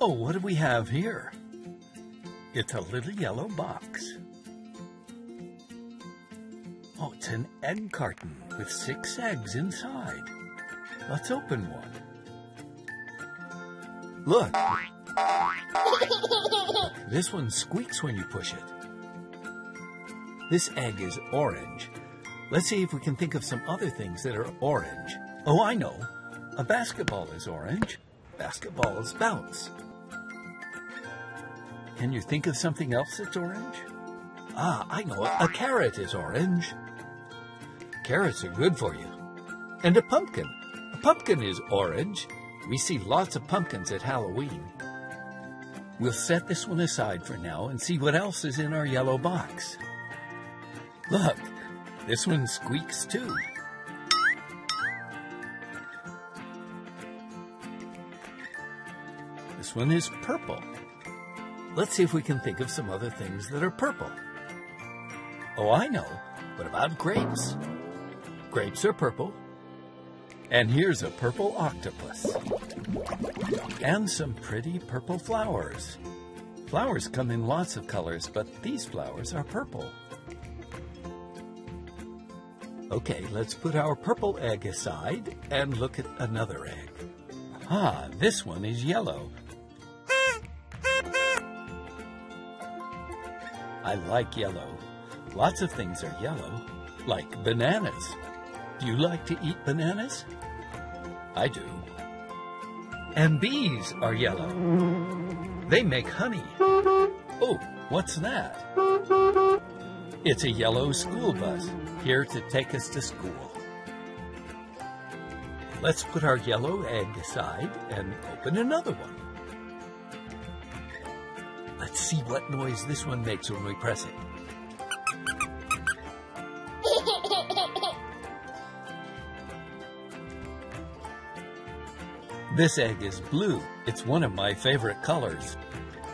Oh, what do we have here? It's a little yellow box. Oh, it's an egg carton with 6 eggs inside. Let's open one. Look. This one squeaks when you push it. This egg is orange. Let's see if we can think of some other things that are orange. Oh, I know. A basketball is orange. Basketballs bounce. Can you think of something else that's orange? Ah, I know. A carrot is orange. Carrots are good for you. And a pumpkin. A pumpkin is orange. We see lots of pumpkins at Halloween. We'll set this one aside for now and see what else is in our yellow box. Look, this one squeaks too. This one is purple. Let's see if we can think of some other things that are purple. Oh, I know. What about grapes? Grapes are purple. And here's a purple octopus. And some pretty purple flowers. Flowers come in lots of colors, but these flowers are purple. Okay, let's put our purple egg aside and look at another egg. Ah, this one is yellow. I like yellow. Lots of things are yellow, like bananas. Do you like to eat bananas? I do. And bees are yellow. They make honey. Oh, what's that? It's a yellow school bus, here to take us to school. Let's put our yellow egg aside and open another one. Let's see what noise this one makes when we press it. This egg is blue. It's one of my favorite colors.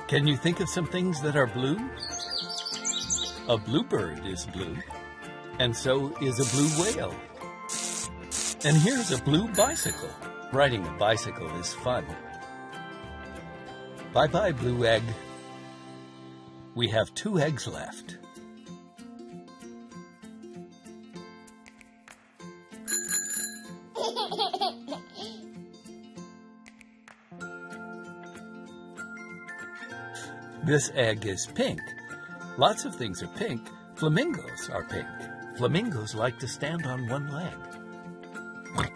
Can you think of some things that are blue? A bluebird is blue, and so is a blue whale. And here's a blue bicycle. Riding a bicycle is fun. Bye-bye, blue egg. We have 2 eggs left. This egg is pink. Lots of things are pink. Flamingos are pink. Flamingos like to stand on one leg.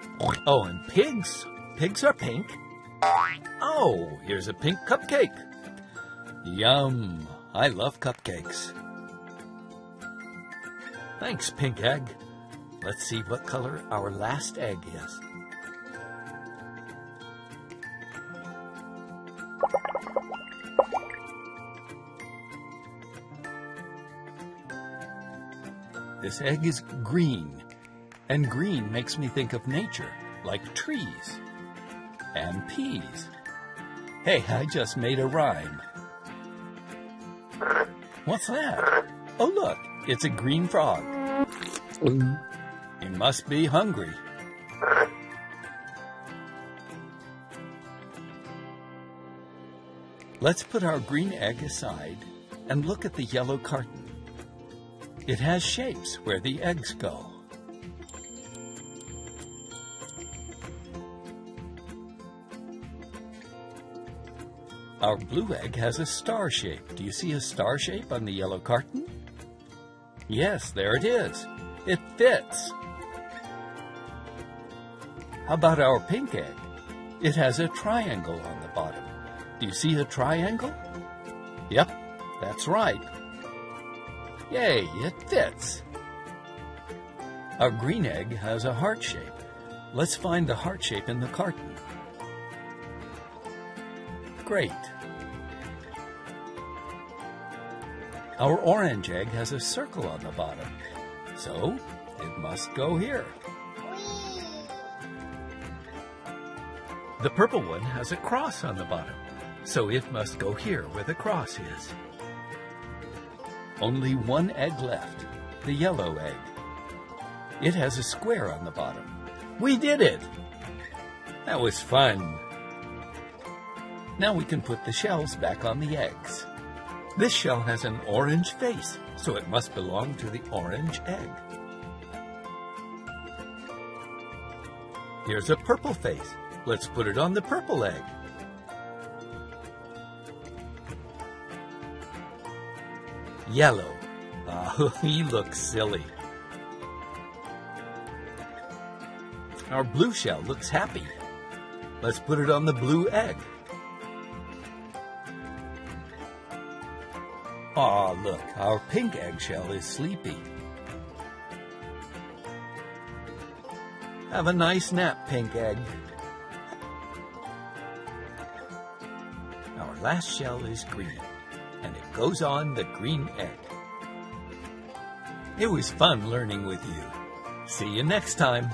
Oh, and pigs. Pigs are pink. Oh, here's a pink cupcake. Yum. I love cupcakes. Thanks, pink egg. Let's see what color our last egg is. This egg is green, and green makes me think of nature, like trees and peas. Hey, I just made a rhyme. What's that? Oh, look, it's a green frog. He must be hungry. Let's put our green egg aside and look at the yellow carton. It has shapes where the eggs go. Our blue egg has a star shape. Do you see a star shape on the yellow carton? Yes, there it is. It fits. How about our pink egg? It has a triangle on the bottom. Do you see a triangle? Yep, that's right. Yay, it fits! Our green egg has a heart shape. Let's find the heart shape in the carton. Great! Our orange egg has a circle on the bottom, so it must go here. Whee! The purple one has a cross on the bottom, so it must go here where the cross is. Only one egg left, the yellow egg. It has a square on the bottom. We did it! That was fun. Now we can put the shells back on the eggs. This shell has an orange face, so it must belong to the orange egg. Here's a purple face. Let's put it on the purple egg. Yellow. Oh, he looks silly. Our blue shell looks happy. Let's put it on the blue egg. Aw, look, our pink eggshell is sleepy. Have a nice nap, pink egg. Our last shell is green, and it goes on the green egg. It was fun learning with you. See you next time.